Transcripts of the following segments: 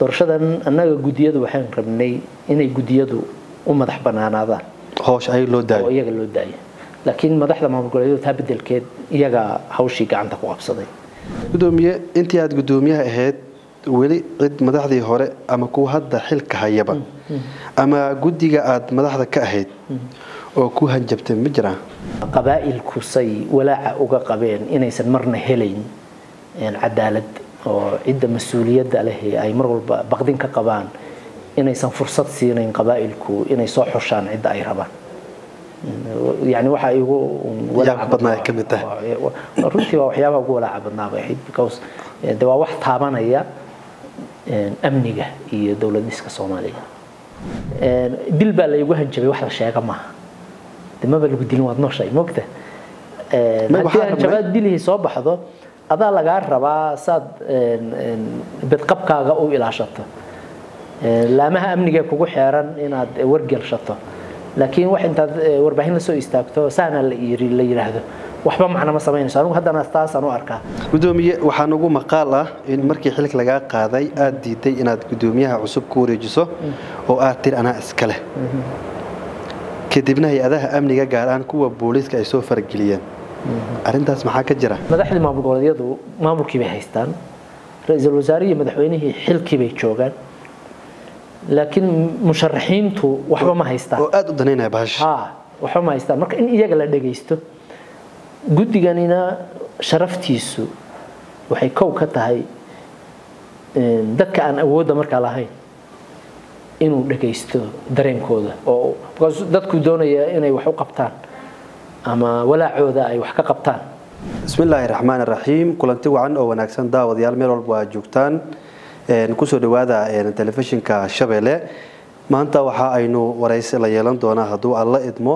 doorashadan annaga gudiyadu waxaan rabnay inay gudiyadu u madax banaanaadaan hoosh ay loo daayo oo iyaga loo daayo laakiin madaxda maamulkeedu taa bedelkeed iyaga hawshii gacanta ku qabsaday gudoomiye intii aad gudoomiyaha ahayd weli cid madaxdii hore ama ku hadda xilka hayaba ama gudiga aad madaxda ka ahayd oo ku hanjabtay ma jiraan qabaa'il kusay walaaca uga qabeen inaysan marna helayn cadaalad oo cid mas'uuliyadda leh ay mar walba baqdin ka qabaan inaysan fursad siineen qabaa'ilku inay soo xushaan cid ay rabaan يعني waxa igu walaac badnaa ka mid ah runtii waa waxyaabaha ugu walaac badnaa bay ahayd because dawaa wax taabanaya amniga iyo dawlad dhiska Soomaaliya bil baa la igu hanjabay wax la sheega ma dama baa lagu dilin waad nooshay moogta haddii jabaad dilihii soo baxdo adaa laga rabaa saad badqabkaaga oo ilaashato laamaha amniga kugu xeeran inaad wargelshato laakiin wax intaad warbaahin la soo istaagto saana la yiraahdo waxba macna ma sameynayso anigu haddana taas aan u arkaa gudoomiye waxaan ugu maqaal ah in markii xilka laga qaaday aad diiday inaad gudoomiyaha cusub ku wareejiso oo aad tir ana iska leh kadibna hay-adaha amniga gaar ahaan kuwa booliska ay soo fargeliyeen arintaas maxaa ka jira madaxda maamul goboleedyadu maamulkii bay haystaan ra'iisul wasaaraha madaxweynihii xilkii bay joogan laakiin musharaxiintu waxba ma haystaan oo aad u daneynaa baash waxba ma haystaan marka in iyaga la dhageysto gudiganina sharaftiisu waxay kow ka tahay dadka aan awoodda marka lahayn inuu dhageysto dareenkooda oo dadku doonaya inay wax u qabtaan أما ولا عودة أي وحكة قبطان بسم الله الرحمن الرحيم كلنتي وعن أو ناكسن داود يالمير والبواجوكتان نكسو دوادا تلفشن كشبيلة ما أنت وحا أينو ورئيس الله يلان دونا هدو الله إدمو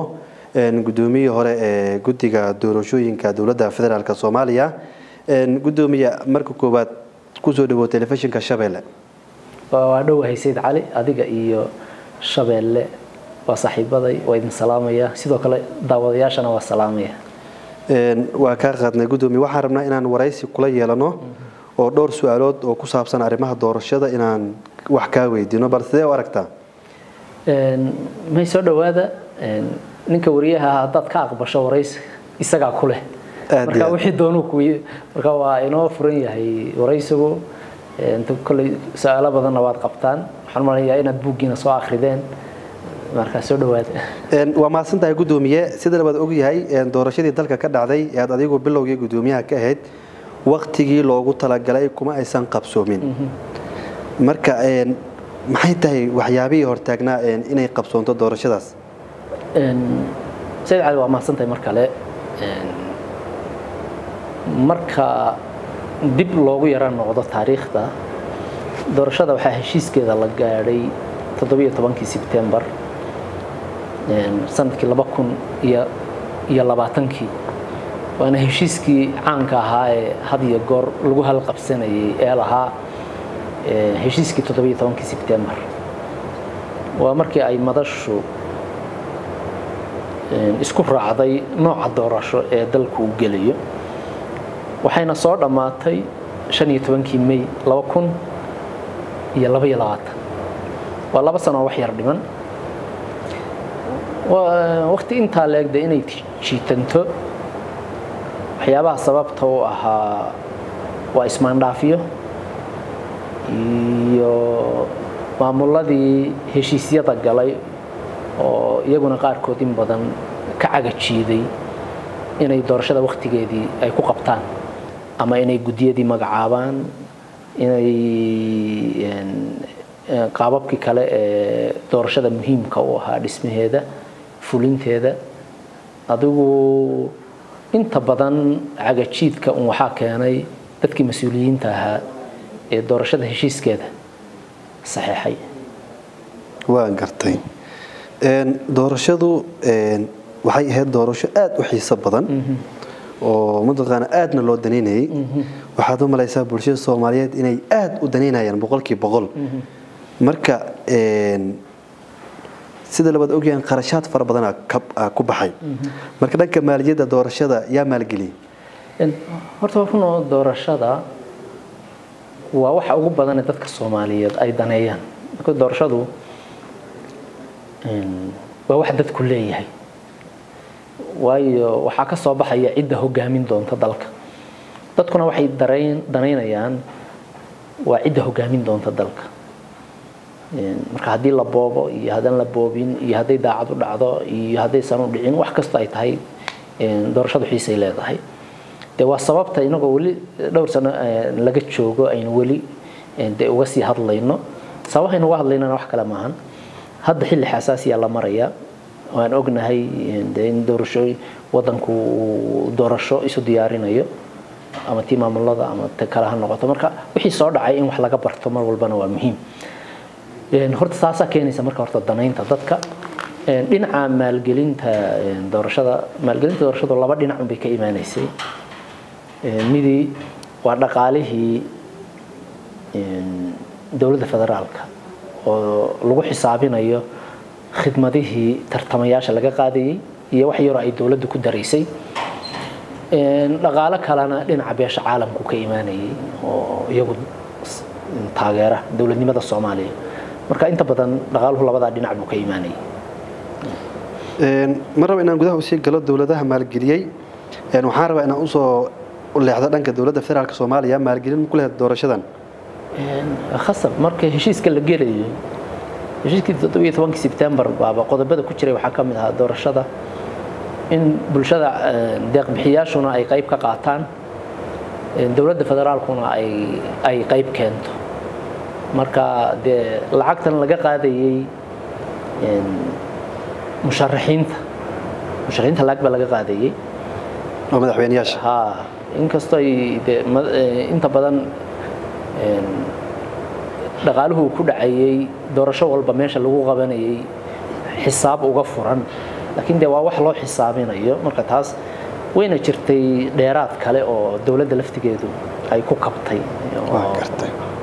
نقدومي هوري قدقا دوروشوين كدولة فدرالك صوماليا نقدومي مركو كوبات كسو دوا تلفشن كشبيلة وعنو هي سيد علي أدقا إيو شبيلة وصاحبتي وإذن سلامية سيدوك داودياشنا والسلامية وكاغدنا قدومي وحرمنا إنان ورئيسي كلية لنا ودور سؤالات وكسابسان عرمها دور الشدة إنان وحكاوي دينو برثي واركتا ما يسعدوا هذا ننك وريها هادات كاغباشا ورئيس إساقا كله مركا وحيد دونوك مركا وإنو فرنيا ورئيسه انتو كل سؤالة بذن نواد قبطان حرمانيا إنا تبوكينا سوا آخر دين marka soo dhawaad waa maasantahay gudoomiye sida labad og yahay doorashadii dalka ka dhacday ee adigu bilowgii gudoomiyaha ka ahayd waqtigii loogu tala galay kuma aysan qabsoomin marka maxay tahay waxyaabihii hortaagnaa inay qabsoonto doorashadaas sayd waa maasantahay mar kale marka dib loogu yaraan noqdo taariikhda doorashada waxa heshiiskeeda la gaaray 17 September سنة كلبا كون يلباتنكي وأنا هشيسكي عنك هاي هذه الجور لجوها القبسنة إلها هشيسكي تطبيق 18 سبتمبر ومركي أي مدرسة إسكفر عضي نوع الدورش دلكو جلية وحين صار لما تي 25 ماي لبا كون يلبا يلات والله بس أنا وحير دمن ووقت انت عليك ده إني تشيتنتو حيابها سببته وها واسمان رافيو يو معمولة دي هشيسية تجلي أو يجون قاركوتين بدن كعجة شيء دي إني دورش ده وقت جدي أيكو قبطان أما إني جدية دي مجعبان إني قاببك كلا دورش ده مهم كوها اسمه هذا فلنت هذا أدو أنت بدن عجتشيد كأموحك يعني تذكي مسؤولين تها الدرجة ده هشيس كده صحيحي وانقرتين درجة دو وحي هالدرجة آد وحيس بدن ومدغنا آدنا لو دنين هي وحدهم ليس برشة صومالية إني آد ودنين هي يعني بقولك بقول مركا سيدا لباد أوجي أن قرشات فربضنا كبحي مركدا كمالية دورشة يا مالجلي. هرتوفنا دورشة ووحى أقول بدن الدتك الصومالية أيضا أيام كنت دورشادو ووحى الدت كلية هي وحكى الصباح هي عدة هجامين دون تدلك دتكنا وحى درين أيام وعدة هجامين دون تدلك marka hadii la boobo iyo hadan la boobin iyo haday daacad u dhacdo iyo haday sanu dhicin wax kasta ay tahay doorashadu xiisay leedahay de waa sababta inagoo wali dhowr sano laga joogo ayna wali de uga sii hadlayno sababahan uga hadlaynana wax kala maahan hadda xilli xasaasi ah la maraya waan ognahay in doorasho wadanku doorasho isu diyaarinayo ama timaamulada ama kala noqoto marka wixii soo dhacay in wax laga barto mar walbana waa muhiim horta saasa keenaysa marka horta danaynta dadka dhinaca maalgelinta doorashada laba dhinac bay ka iimaaneysay midii waa dhaqaalihii dawladda federaalka oo lagu xisaabinayo khidmadihii tartamayaasha laga qaadayay iyo wax yar oo ay dawladdu ku dareysay dhaqaale kalena dhinaca beesha caalamku ka iimaanayay oo iyagu taageera dawladnimada Soomaaliya marka inta badan dhaqaaluhu labada dhinac buu ka iimaanay mar raba inaan gudaha u sii galo dawladaha maalgeliyay waxaan rabaa inaan u soo leexdo dhanka dawladda federaalka Soomaaliya maalgelin ku leh doorashadan khasab marka heshiiska la gelay heshiiskii 17 September baa qodobada ku jiray waxa ka mid ah doorashada in bulshada deeq bixiyaashuna ay qayb ka qaataan dawladda federaalkuna ay qayb keento marka de lacagtan laga qaadayay musharaxiinta lacag laga qaadayay oo madaxweynayaasha ha inkastoo inta badan dhaqaaluhu ku dhacayay doorasho walba meesha lagu qabanayay xisaab uga furan laakiin de waa wax loo xisaabinayo marka taas wayna jirtay dheeraad kale oo dawladda laftigeedu ay ku qabtay waa gartay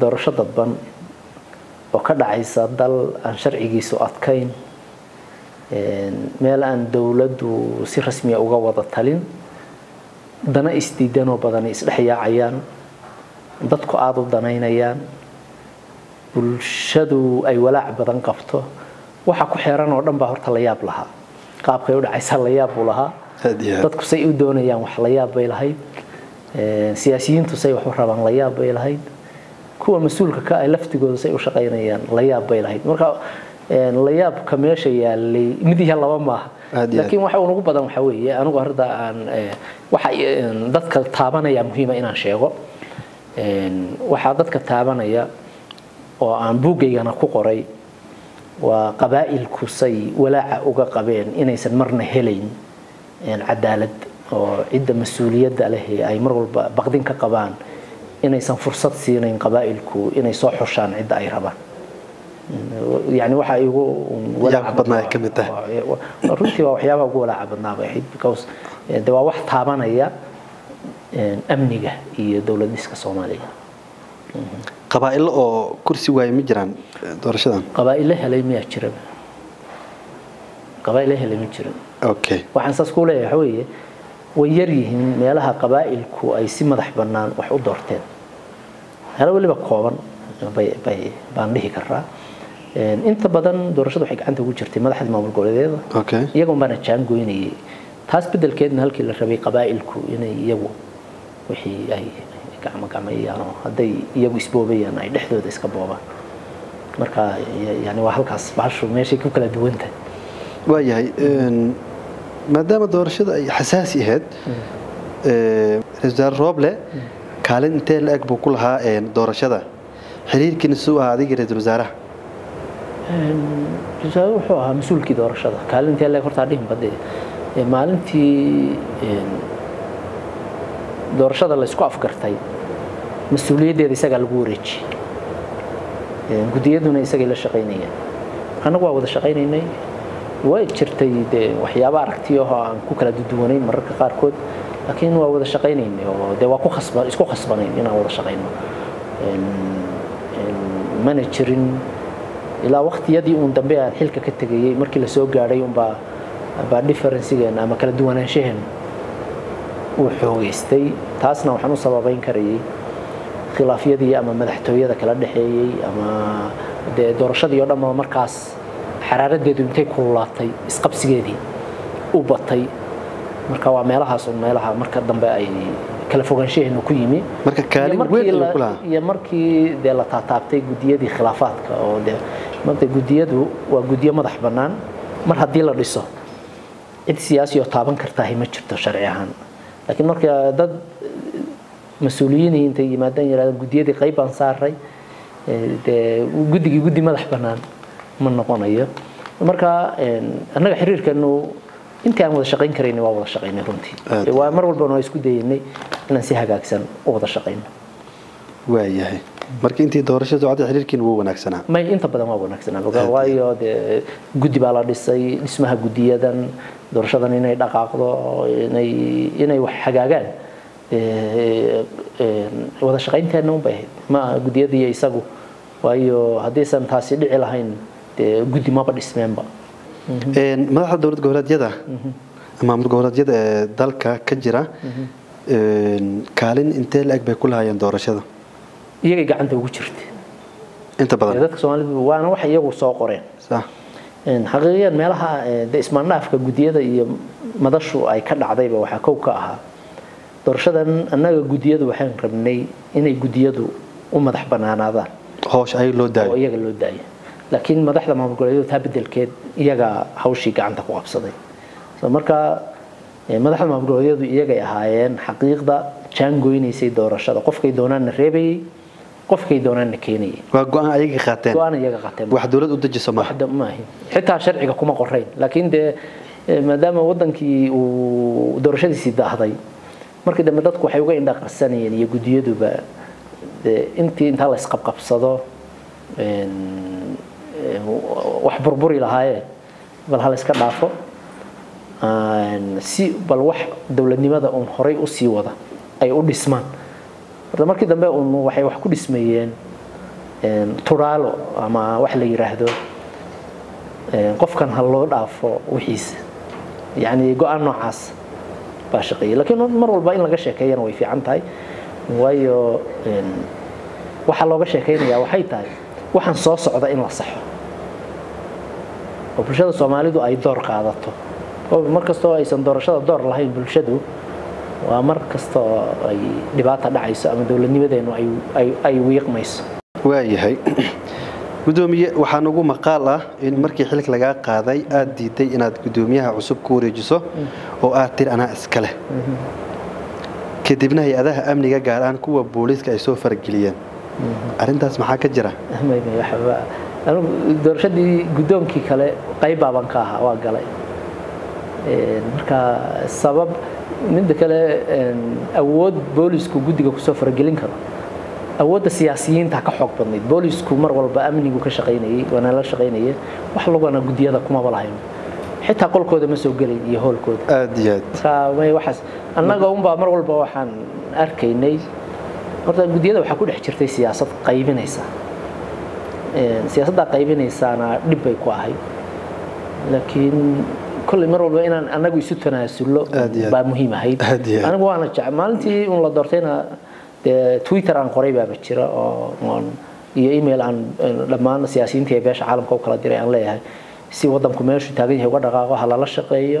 doorasho dadban oo ka dhacaysa dal aan sharcigiisu adkayn meel aan dawladdu si rasmi ah uga wada talin dana isdiidan oo badan is dhexyaacayaan dadku aad u danaynayaan bulshadu ay walaac badan qabto waxa ku xeeran oo dhanba horta la yaab lahaa qaabkay u dhacaysa la yaab u lahaa dadku say u doonayaan wax la yaab bay lahayd siyaasiyiintu say wax u rabaan la yaab bay lahayd kuwa mas'uulka ka ay laftigooda ay u shaqeynayaan la yaab bay lahayd marka la yaab ka meesha yaalay mid yahay laba ma laakiin waxa uu ugu badan waxa weeye anigu horda aan waxa dadka taabanaya muhiim ah inaan sheego waxa dadka taabanaya oo aan buugaygana ku qoray waa qabaa'ilku say walaaca uga qabeen inaysan marna helayn cadaalad oo cidda mas'uuliyadda leh ay mar walba baqdin ka qabaan inaysan fursad siinayn qabaa'ilku inay soo xushaan cid ay rabaan yani waxa ay ugu walaac badnaa ka mid tahay runtii waa waxyaabo ugu walaac badnaa baahay because de waa wax taabanaya amniga iyo dawladniska Soomaaliya qabaa'il oo kursi waay ma jiraan doorashadan qabaa'il helay ma jiraan qabaa'il helay ma jiraan okay waxaan saas ku leeyahay waxa weeye ويريهم مالها قبائل كو أي سمة حبنان وحضرتين هذا اللي بقوان بانليه كرّا أنت بدن درشة وحق أنت وجرتي ما حد ما بقول هذا يقوم بنا كان قويني تحس بدل كده إن هالكل ربي قبائل كو يعني يجو وحي أي كعم يعني هذا يجو أسبوعي أنا يدحدو ده إسكابوبا مركا يعني واحد كاس بعشر ماشي كم كلا دوينته وياي مادام doorashada ay xasaasi ahayd reesar roble kaalinta laag buu ku lahaa doorashada xiriirkiina soo ahaday reesar wasaaraha reesar wuxuu ahaa mas'uulkii doorashada kaalinta laag horta dhihin baday maalintii doorashada la isku afgartay مسؤولية إذا قال جورج قدية دون إذا قال الشقينية أنا قاعد الشقينية ويجرتي وحياة باركتيها كوكلا دودوني مرة كاركود لكن هو هذا الشقينية ودواكو خصب إسكو خصبانين هنا هو الشقينية مانجرين إلى وقت يدي وندبيع الحلقة كتجي مركي لسوق عليهم با ديفرنسية أنا ما كلا دوانا شهن وحويستي تاسنا وحنو صبابين كري خلافية دي أما مدحتوية ذا كلا دحيي أما دورشادي يوم أما مركز حرارة ديدومتي كلاتي إسقبسيدي وبطي مركا وعملها صنملها مركا دنباء كلا فوقان شيء إنه كيمي مركا كالين وين كلها يا مركي ده لا تعتبتي جودية دي خلافات أو ده مرتي جودية دو وجودية ما ضحبنان مر هدي لا رصة السياسي يطابن كرتاهي ما تشرت شرعيهن لكن مركا ده مسؤولين أنت يمادن يلا جودية دي قريب أنصار ري ده وجودي ما ضحبنان من نقانية مركا أنا حرير كأنه أنت عم تشقين كريني وأوض الشقين رنتي ومر والبنوي سكود ديني ننسيها جاكسن أوض الشقين وياهي مركي أنت دورشة وعاد حرير كين ووناكسنا ما أنت بدأ ما ووناكسنا وقاوية جودي بالادسي اسمها جودية ذن دورشة ذن هنا دقاق هنا وحجاجان أوض الشقين تانو به ما جودية ذي يساقو وأيو هديسن تحصل على هين جودي ما بدي اسمه بقى ماذا حدود جهود جدا؟ أمام جهود جدا ذلك كجرا كالين أنت الأكبر كلها يندور شذا. يجي عنده وجرت. أنت بدر. هذاك سؤال وأنا واحد يجوا ساقرين. صح. حقيقة ما لها ده اسمنا في كجودية ده ما دشوا أي كذا عذيبة وحكوكها. دور شذا أنا كجودية ده وحين ربني إني كجودية ده وما ذحبنا أنا هذا. هوش أي لوداي. ويجي لوداي. لكن ما دحض ما بقولي تابد الكيد يجا حوشي كعندك وابصدي. فمركا ما دحض ما بقولي يجا هاين حقيقة كان جويني سيد دور الشدة قف كي دونان ريبي قف كي دونان كيني. وقانا يجي خاتم. وقانا يجي خاتم. واحد ولد قد جسمه. واحد ما هي. حتى شرعك كم قرين لكن ده ما دام ودنك ودور الشدة سيد دحضي. مركا ده ما دتكو حيوقي عندك السنة يعني يجود يدو بقى. أنت هلا سقب قبصدة. wax burburi lahaayeen bal hal iska dhaafo si bal wax dawladnimada oo horay u sii wada ay u dhismaan markii dambe waxay wax ku dhismayeen turaalo ama wax la yiraahdo qofkan hal loo dhaafo wixiisa yani go'aan noocaas baa shaqeeyay laakiin mar walba in laga sheekeeyana way fiican tahay waayo waxa looga sheekeynayaa waxay tahay waxaan soo socda in la saxo oo bulshada Soomaalidu ay door qaadato oo markasta ay san doorashada door lahayn bulshadu waa markasta ay dhibaato dhacayso ama dawladnimadeenu ay wiiqmayso waayahay gudoomiye waxaan ugu maqal ah in markii xilk laga qaaday aad diiday inaad gudoomiyaha cusub ku wareejiso oo aad tir ana iskale kadibna hay'adaha amniga gaar ahaan kuwa booliska ay soo fargeliyeen arintaas maxaa ka jira ahmeeyay waxba anu doorashadii gudoonkii kale qayb baan ka ahaa waa galay marka sabab mid kale awood boolisku gudiga ku soo fargelin karo awoodda siyaasiyiinta ka xog badnayd boolisku mar walba amnigu ka shaqeynayay wana la shaqeynayay wax laguna gudiyada kuma balahayn xitaa qolkooda ma soo galay iyo hoolkooda aad iyo aad waxas annaga umba mar walba waxaan arkaynay horta gudiyada waxa ku dhex jirtay siyaasad qaybinaysa siyaasadda qaybinaysaana dhib ay ku ahay laakiin kulli mar walba inaan anagu isu tanaasulno baa muhiim ahayd anigu waan jecel maalintii in la doortayna Twitter aan qoray baa jira oo iyo email aan dhammaan siyaasiyiinta ee beesha caalamka u kala diray aan leeyahay si wadanku meeshu taagan yahay uga dhaqaaqo hala la shaqeeyo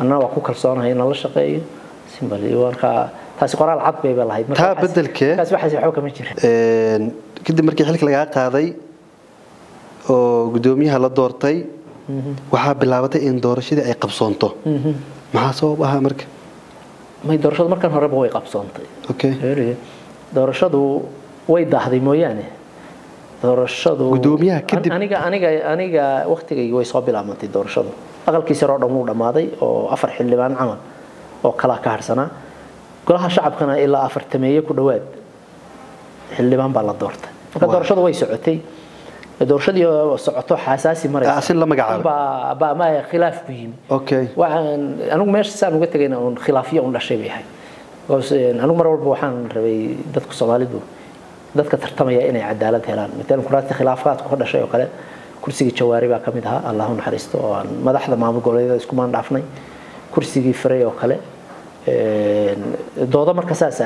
anna waa ku kalsoonahay in la shaqeeyo simbali warka taasi qoraal cad bay lahayd marka taa bedelkee taasi waxa xog kama jirin kadib markii xilka laga qaaday oo gudoomiyaha la doortay waxa bilaabatay in doorashadii ay qabsoonto maxaa sabab ah marka may doorashada markan hore way qabsoontay okay doorashadu way daahday mooyaane doorashadu gudoomiyaha kadib aniga waqtigayga way soo bilaabantay doorashadu aqalkiisa roo dhamu dhamaaday oo afar xildhibaan camal oo kala ka harsanaa golaha shacabkana ilaa afartameeyo ku dhawaad xildhibaan baa la doortay marka doorashadu way socotay doorashadii socoto xasaasi maraysa asil la magacaabo baa ma khilaaf bihiin okay waxaan anigu meeshaan uga tagayna oo khilaafiyo u dhashay yahay anigu mar walba waxaan rabay dadka Soomaalidu dadka tartamaya inay cadaalad helaan midna kuraasta khilaafaadku ka dhashay oo kale kursiga jawaari baa kamid ah Allahu naxariisto oo madaxda maamul goboleedyada isku maan dhaafnay kursiga faray oo kale dooda marka saas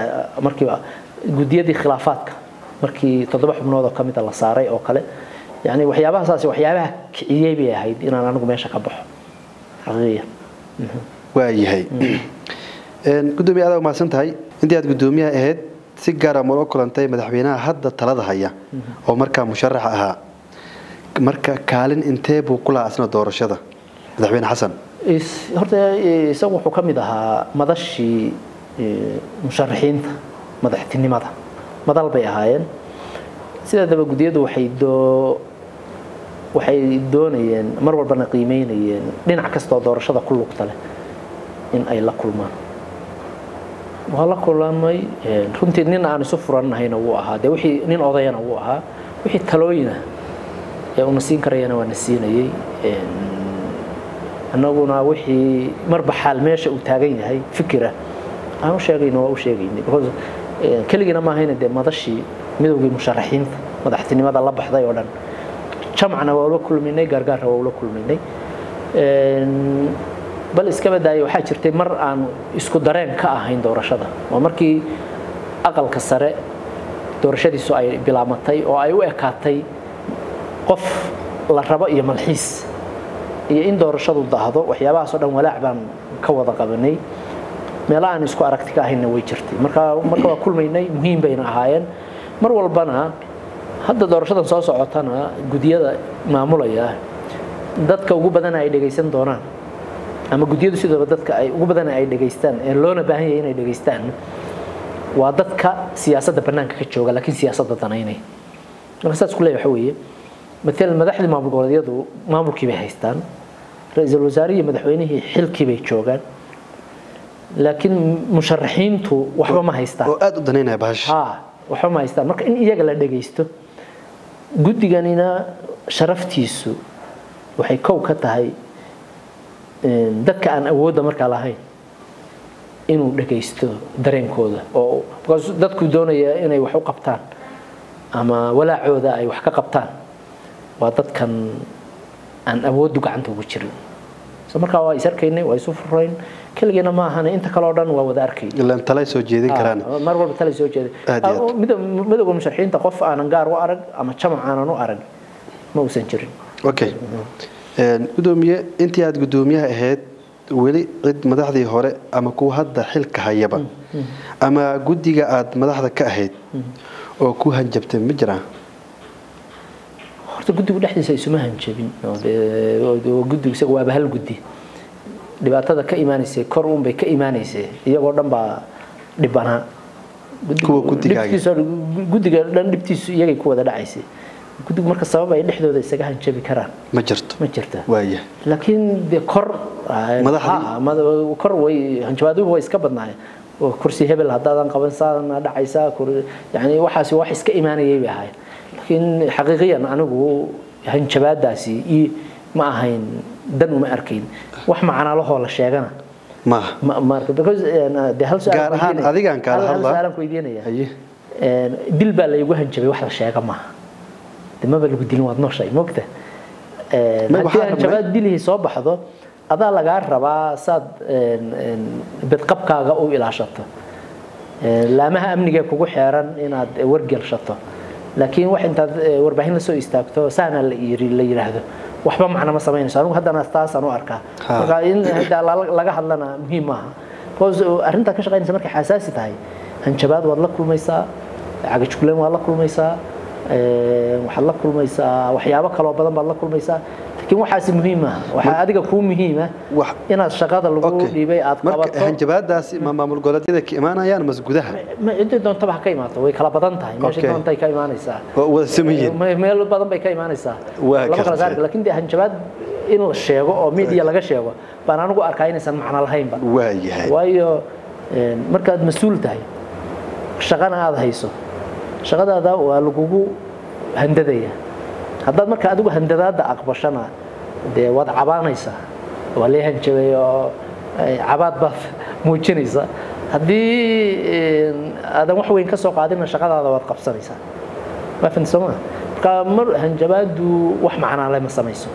markii gudiyadii khilaafaadka markii toddoba xubnood oo kamid ah la saaray oo kale يعني وحيابها ساسي وحيابها كييبي هاي أنا نقول ماشى كبح حقيقة وعي هاي قدومي هذا وما سنت هاي أنت هاد قدومي هاد سجارة مراكل أنتي مدحبينها حد الثلاثة هي أو مركا مشرحها مركا كالن أنتي بوكلها أصلا دورشدة مدحبين حسن إس هرت يسوي حكم ده مدش مشرحين مدحتني ماذا البيع هاين سيدا دابا gudiyadu waxay doonayeen mar walbana qiimeynayeen dhinac kasto doorashada ku lugta leh in ay la kulmaan wala kulanay runtii nin aan isu furanayna uu ahaa de wixii nin odayna uu ahaa wixii talooyina ee uu nasiin karayna waa nasiinayay annaguna wixii marba xal meesha uu taagan yahay fikira aan sheegayno waa u sheegaynay كلنا ما هنا ده ما ضشى مدوج مشرحين ما ضحتني ماذا الله بحضي ولا جمعنا ولا كل مني جرجر ولا كل مني بل إسكاب ده يحاجر تمر عن إسكودرين كأهين دورشده ومركي أقل كسرة دورشدي سؤال بلامتي أو أيوة كاتي قف للرباء يملحيس إن دورشده الضهضة وحيابا صدام ولاعبا كوضا قبني meelahan isku aragtiga ahayna way jirtay marka waa kulmaynay muhiim bayna ahaayeen mar walbana hadda doorashadan soo socotana gudiyada maamulaya dadka ugu badan ay dhageysan doonaan ama gudiyadu sidoo dadka ay ugu badan ay dhageystaan ee loona baahan yahay inay dhageystaan waa dadka siyaasadda banaanka ka jooga laakiin siyaasadda danaynay markaas isku leeyahay waxa weeye mataal madaxda maamul goboleedyadu maamulkiiba haystaan ra'iisul wasaaraha madaxweynihii xilkiibay joogaan لكن مشرحين تو وحبا ما هيستان وقاد قدنينا باش وحبا ما هيستان مركا إن إياقا لدقيستو قد ديقانينا شرفتيسو وحي كوكتا هاي دكا أن أوودا مركا لهاي إنو دقيستو درين كودا بقاس دادكو دوني إناي وحو قبطان أما ولا عودا أي وحكا قبطان وادادكا أن أوودا قعنتو بجرين marka waa is arkaynay waa isu furrayn kaligeena ma ahan inta kala odhan waa wada arkay ilaa talay soo jeedin karaan mar walba talay soo jeedin midooda musharaxiinta qof aanan gaar u arag ama jamac aanan u arag ma uusan jirin okay gudoomiye intii aad gudoomiyaha ahayd weli cid madaxdii hore ama ku hadda xilka hayaba ama gudiga aad madaxda ka ahayd oo ku hanjabtay ma jiraan guddi dhaxdiisa isuma hanjabin oo guddiga waaba hal guddi dibaatada ka iimaanaysa kor uun bay ka iimaanaysa iyagoo dhan baa dhibana guddiga dhan dhibtiisu iyagay ku wada dhacaysa guddigu marka sabab ay dhexdooda isaga hanjabi karaan ma jirto waaya laakiin de kor madaxdu kor way hanjabaadu way iska badnaayeen oo kursi hebel hadaan qaban saarana dhacaysa yani waxaasi wax iska iimaanayay bay ahaayeen لكن حقيقيا أنا أقول هنشباب داسي إيه ما هين دنو ما أركين وحنا معنا له ولا شيء أنا ما أركب because أنا ده هل سؤال كويدين هذيك أنا كارهلا هل سؤال كويدين يعني بالبلة يقول هنشباب ولا شيء كم ما بالو بديل ما أتناقش شيء مكتة هنشباب دي اللي صباح هذا هذا لقار ربع صاد بتقبك أو إلى شطة لا ما أمني جاكو حيران إن ورجل شطة لكن واحد أنت وربعين لسه يستأكتو سنة اللي يرهده وحبا معنا ما سمعين سنو هذا نستأس أنا أركا فقاين هذا لقى حلنا مهمة فوز أنت كش قاين سمرك حساسي تاعي هنشباب والله كل ما يسا عقد شكلهم والله كل ما يسا وحلا كل ما يسا وحيابك الله بدن بالله كل ما يسا لكن وحاسي مهمة وحادق أكون مهمة أنا الشقاق اللي بقول لي بي أتقبض هنشباب داس ما مرقولات إذا كمان أيام مسجودها ما أنت دون طبعا كيما توي كلا بدن تاعي ماشي دون تاعي كيما نيسا وسمية ما يلو بدن بي كيما نيسا لكن ده هنشباب إنه الشيء أو ميديا لقى شيء بنا نقول أركاين سن معنا الحين بقى وايو مركز مسؤول تاعي الشقاق هذا هيسو shaqadaada waa lagu handadaya hadda marka adigu handadaada aqbashana de wad cabaanaysa waa leeyahay jabeeyo cabaad baaf muujinaysa hadii aad wax weyn ka soo qaadina shaqadaada wad qabsanaysa ma fahamsana qaamar hanjabaadu wax macna la ma sameeyso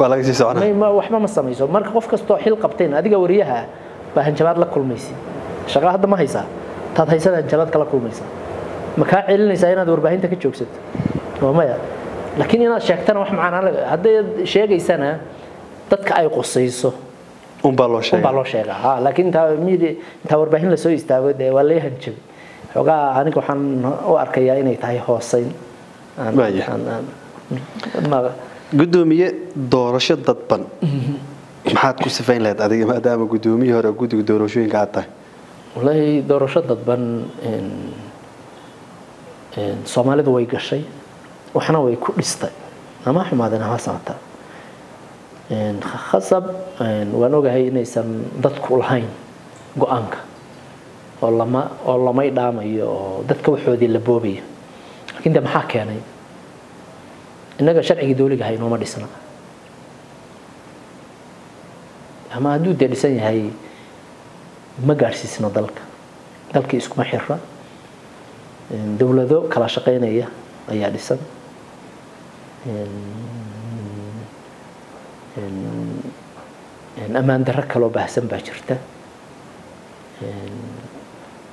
walaga si socona ma wax ma sameeyso marka qof kasto xil qabteen adiga wariyaha ba hanjabaad la kulmaysi shaqada hadda ma haysa taad haysana hanjabaad kala kulmaysa marka cilinaysa inaad warbaahinta ka joogsato wamaya laakiin inaad sheegtana wax macna hadday sheegaysana dadka ay qosayso umbalo sheega ha laakiin taa mid taa warbaahin la soo istaago de waa leeyahay hanjab xogaa aniga waxaan u arkayaa inay tahay hooseyn gudoomiye doorasho dadban maxaad ku sifayn lahayd adiga maadaama gudoomiye hore gudiga doorashooyinka aad tahay wallahi doorasho dadban Soomaalidu way gashay waxna way ku dhistay ama xumaadana hasaata khasab waan ogahay inaysan dadku lahayn go'aanka oo lama idhaamayo dadka waxoodii la boobiyo لكن ده محاكياني إنك شرعي دولي هاي نوما ديسنا أما هدو ديساني هاي مقارسي سنة دالك يسكما حرة دولة ذو كلا شقين ايا ديسان أما اندرك لو بحسن باجرته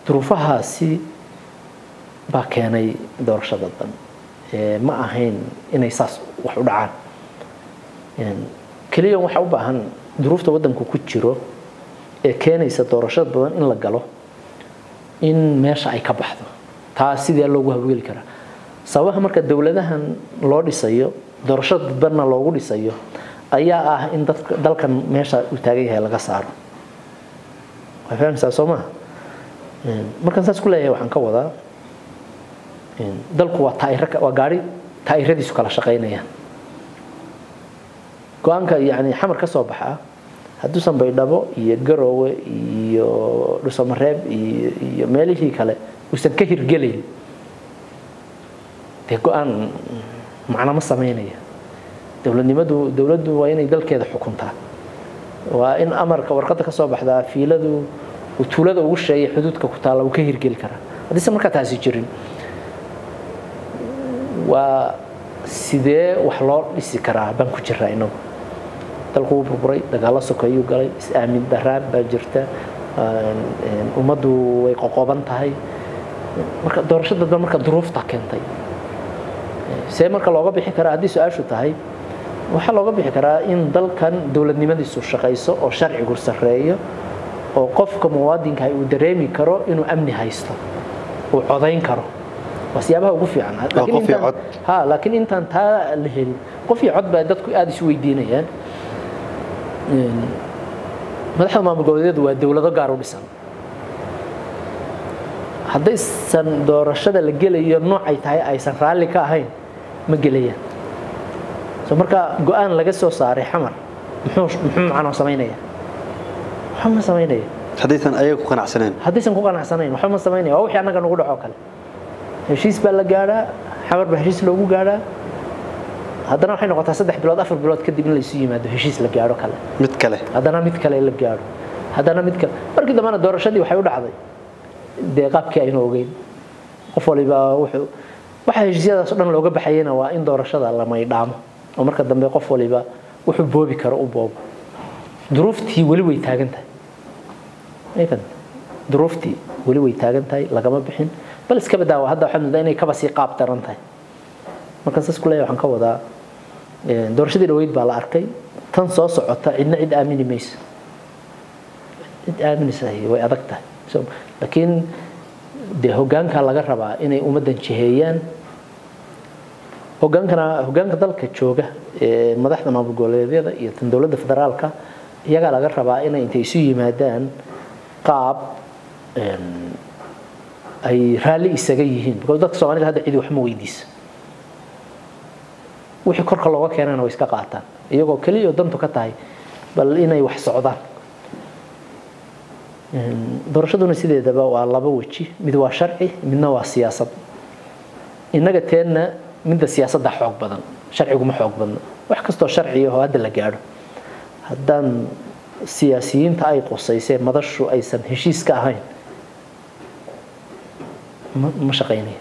تروفها سي باكيني دورشة ضدن ما أهين إني ساس وحودعان يعني كل يوم وحوبه هن ظروف تودم كوكتشرو كيني سدورشة ضدن إن لقاله إن ماشى أي كبحثه تعسيد يلوجه بقول كره سواء مركز الدولة ده هن لودي سيو دورشة ضدنا لودي سيو أيها إن دل كان ماشى وتاريخه القصار فاهم ساسوما مركز ساس كله يوحن كوذا dalku waa taayiradiisu kala shaqeynayaan go'aanka yani xamar ka soo baxaa haduusan baydhabo iyo garoowe iyo dhuusamareeb iyo meelihii kale uusan ka hirgelin ee go'aan macna ma sameynaya dawladdu waa inay dalkeeda xukuntaa waa in amarka warqadda ka soo baxda fiiladu oo tuulada ugu sheeyay xuduudka ku taala uu ka hirgeli kara hadii marka taasi jirin وسيدي وحلول السكرة بنكو جرائنو تلقو بربري دقالة سكايو قالي اسامين دراب باجرتا ومدو ويقوقوبان تاهي مركا دورشد دادو مركا دروف تاكين تاهي سي مركا لوغا بحكرة عدي سؤاشو تاهي وحا لوغا بحكرة إن دل كان دولة نمدي سو شقايسو أو شرعي قرصة رأيو أو قفك موادين كاي ودريمي كرو إنو أمني هايستو وعضين كرو وسيابها وقفي عنها لكن انت انتهى لهل قفي عد بادتك ادي سوي دينيان مدحو ما مقوديد وا دولده قارو ديسان حدي سن دورشده لا غليو نوعي تاي اي سن رالي كا اهين ما غليان سو marka go'aan laga soo saaray xamar muxuu macna sameynaya waxma sameynaya hadiisan ayagu qanacsaneen waxma sameynaya oo wixii anaga nagu dhaco kale heshiis baa la gaaraa xamar baa heshiis loogu gaaraa haddana waxay noqotaa 3 bilood 4 bilood kadib in la isu yimaado heshiis la gaaro kale mid kale la gaaro haddana mid kale markii damaana doorashadii waxay u dhacday deeqabkii ay noogeen qof waliba wuxuu waxa heshiisyadaas dhan looga baxayna waa in doorashada la maydhaamo oo marka dambe qof waliba wuxuu boobi karo u boobo duruuftii wali way taagan tahay aykan duruuftii wali way taagan tahay lagama bixin بل اسكب داو هذا الحمد لله إني كبسي قاب ترنتاي مركز سكولي وحن كودا دورشدي الويد بالعرقي تنصو صعوتا إن عد آمني ميس عد آمني سهي ويأذكته لكن ده هجان كان لقى ربع إني أمدن شهيان هجان كان ذلك شوجة ما إحنا ما بقوله ذي هذا يتندول ده فدرالك يقال لقى ربع إني تيسوي مادان قاب أي رالي إسقايهين بقول ده الصومالي هذا عيد وحمو يديس وحكر كلوا كأننا ويسق قاعتان يجوا كلي يدم تكتاي بل إنا يوحص عذاب درشدون سيدي دبا والله بوجي مدوا شرعي من نوا سياسة إنك تينا من السياسة ده حق بدن شرعي وما حق بدن وحكستو شرعي هو هذا اللي جاره هدان سياسيين تأي قصة يصير مدرش أي سن هشيس كهين مش قيني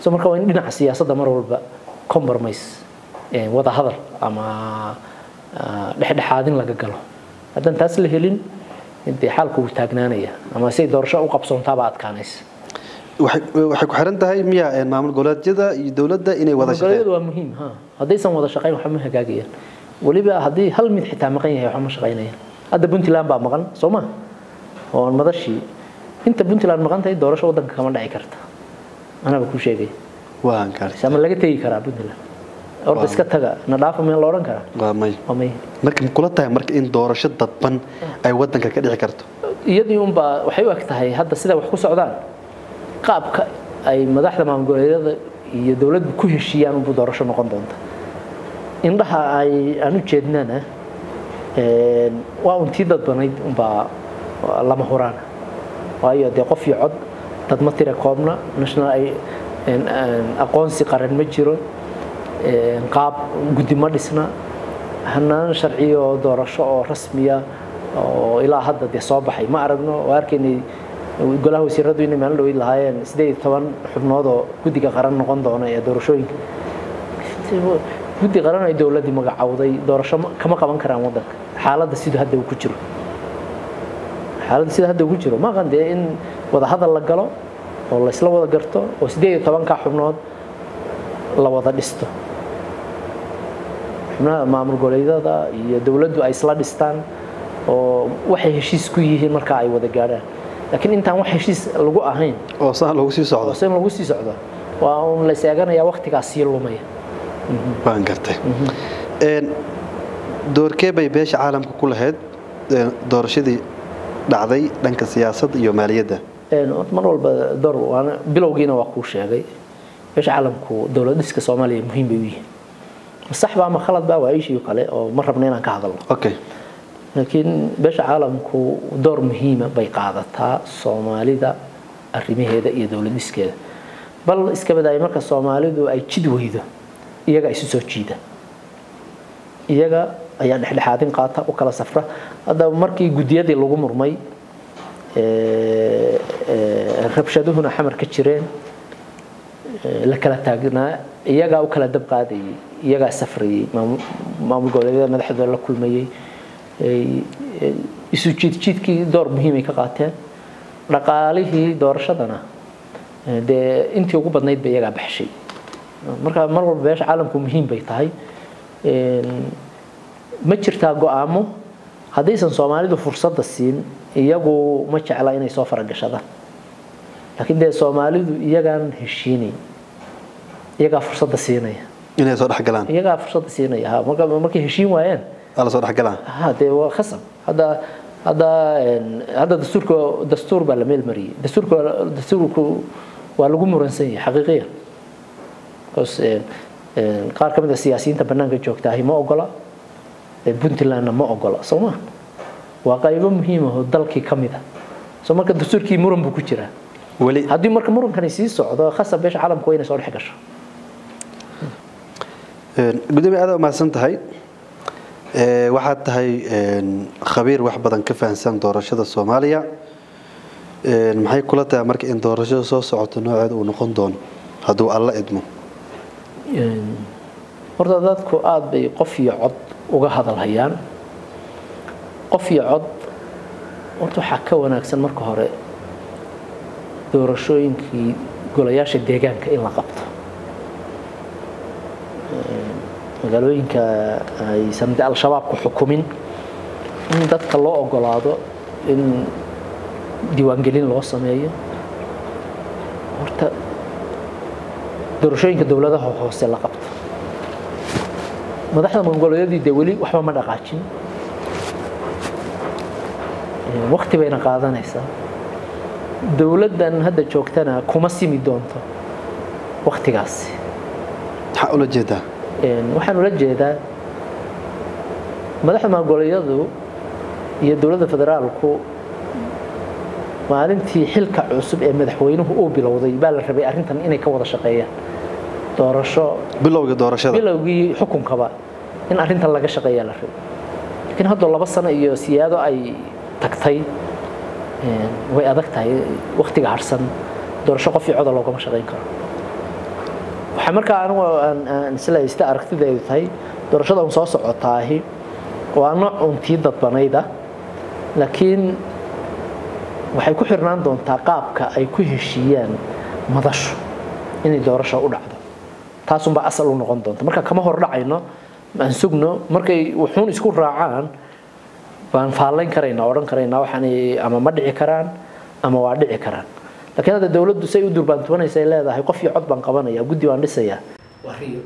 سو مركو إن بناء السياسة ده مرور بق كومبرميس يعني وضع هذا أما لحد حادين لا جله هدان تاسل هيلين أنت حالكوا تاجنانية أما سيد درشة وقبصون تابعت كانيس waxay ku xiran tahay miya maamul goboleedyada iyo dawladda inay wada shaqeeyaan. Waa muhiim ha. Haddaysan wada shaqeyn waxa ma hagaagayaan. Waliba haddii hal mid xitaa maqan yahay waxa ma shaqeynayaan. Hadda Puntland baa maqan Soomaa. Oo madashi inta Puntland maqan tahay doorasho wadanka kama dhici karta. Anaga ku sheegay. Waan ka arkay. Sama laga tagi karaa Puntland. Orda iska taga nadaaf ma looran kara. Waa may. Marka kula tahay marka in doorasho dadban ay wadanka ka dhici karto. Iyadii un baa waxay u ag tahay hadda sida wax ku socdaan. qaabka ay madaxda maamulgoboleedyada iyo dawladdu ku heshiiyaan u doorasho noqon doonta indhaha ay aanu jeednana waa untii dad banayd baa lama horaan waayo dad qof iyo cod dad ma tira koobna national ay aqoonsi qaran ma jiro qaab guddi ma dhisna hanaan sharci oo doorasho oo rasmiya oo ilaa hadda de soo baxay ma aragno oo arkaynay golaha wasiiradu inay maalin dhawid lahaayeen 18 xubnood oo guddiga qaran noqon doona ee doorashooyinka guddiga qaran ay dawladdu magacawday doorasho kama qaban karaan wadanka xaaladda sidoo hadda uu ku jiro xaaladda sidoo hadda uu ku jiro ma qande in wada hadal la galo oo la isla wada garto oo 18 ka xubnood la wada dhisto maamul goboleedyada iyo dawladdu ay isla dhistaan oo waxay heshiis ku yihiin marka ay wada gaaraan لكن أنت هم حشيش لجوء هين. أو صح لو سيس عذا. صح لو سيس عذا. وهم لساعنا يا وقت كاسيل وماي. بانكرته. دور كبير بيش عالم ككل هاد دور شدي دعذي لانك سياسة يومالية ده. أتمنى البدر وأنا بلوجينا وقوش هذي بيش عالم كو دولة ديسك سومالي مهم بيه. الصح بقى ما خلط بقى وأي شيء يقال أو مرة بنينا كهذا. أوكي. لكن باش عالمكو دور مهمة بيقاعدتها الصومالي دا الرمي هيدا إيا دولة إسكادا بل إسكابا داي مركا الصومالي دو أي تشيد ويدا إياقا إسو تشيدا إياقا أيا نحل حادين قاعدتها وكالا سفرة هذا مركي قديادي لغو مرمي ربشادو هنا حمر كتشيرين لكالا تاقنا إياقا وكالا دبقا دي إياقا سفري مامو قولي مدح دولة كل ميي isu jidkii door muhiim ah ka qaateen dhaqaalihii doorashadana de intii ugu badnayd bay iyaga baxshay marka mar walba beesha caalamku muhiim bay tahay ma jirtaa go'aamo haddaysan Soomaalidu fursadda siin iyagu ma jecla inay soo faragashadaan laakiin de Soomaalidu iyagan heshiinay iyaga fursadda siinaya inay soo dhaxgalaan iyaga fursadda siinaya marka markii heshiin waayeen على صراحة كلام. هذا هو خصم هذا دستور بالميل مري دستور والجمهور الفرنسي حقيقيا. بس قار كم السياسيين تبنان كجوك تاهي ما أقوله بنتلنا ما أقوله سوما وقايبه مهمة هو ضل كي كم إذا سوما كدستور كي مرم بكتيره. هذا يمر كمرم كان يصير صعود خاصة بيش عالم كوينة صار حكش. قدامي هذا ما سنت هاي. waxaad tahay khabiir wax badan ka fahansan doorashada Soomaaliya maxay kula tahay marka in doorashada soo socoto nooceed uu noqon doono haduu alla idmo horta dadku aad bay qof iyo cod uga hadalhayaan qof iyo cod horta waxa ka wanaagsan marka hore doorashooyinkii golayaasha deegaanka in la qabto قالوا إنك يسمى الشباب كحكومين إن دتك الله أقول هذا إن ديوان جلين العاصمة هي ورت درشين كدولة ده حوصل لقبت ما دحنا من قالوا يدي دولي وحنا ما نقاشين وقت بين قاعدة نحسا دولة ده إن هذا شوكتنا كوماسي ميدونته وقت قاسي حاول جدا waxaan ula jeedaa madaxda maamul goboleedyadu iyo dawladda federaalku maalintii xilka cusub ee madaxweynuhu uu bilowday baa la rabay arintan inay ka wada shaqeeyaan doorasho bilowga doorashada bilowgii xukunkaba in arintan laga shaqeeyaa la rabay laakiin hadda 2 sano iyo siyaado ay tagtay way adag tahay waqtiga harsan doorasho qof cod looga shaqeyn karo waxa markaa anigu aan isla haysta aragtiday tahay doorashada uu soo socotaahi waa nooc untii dad banayda laakiin waxay ku xirnaan doontaa qaabka ay ku heshiiyeen madashu inay doorasho u dhacdo taasum ba asal u noqon doonto marka kama hor dhacayno aan sugno markay wuxuu isku raacaan baan faalan kareena oran kareena waxaanay ama ma dhici karaan ama waa dhici karaan laakiin hada dawladdu say u durbaantoonaysa ay leedahay qof iyo cod baan qabanaya guddi waan dhisaya wariyo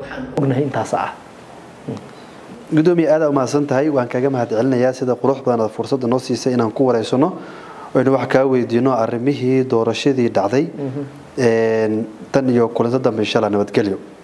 waxaan ognahay intaas ah gudoomiye aad u mahadsan tahay waan kaaga mahadcelinayaa sida quruxda badan fursadda noo siisay inaan ku wareysano oo wax ka weydiino arimihii doorashadii dhacday tan iyo kulantada dambe insha Allah nabad galiyo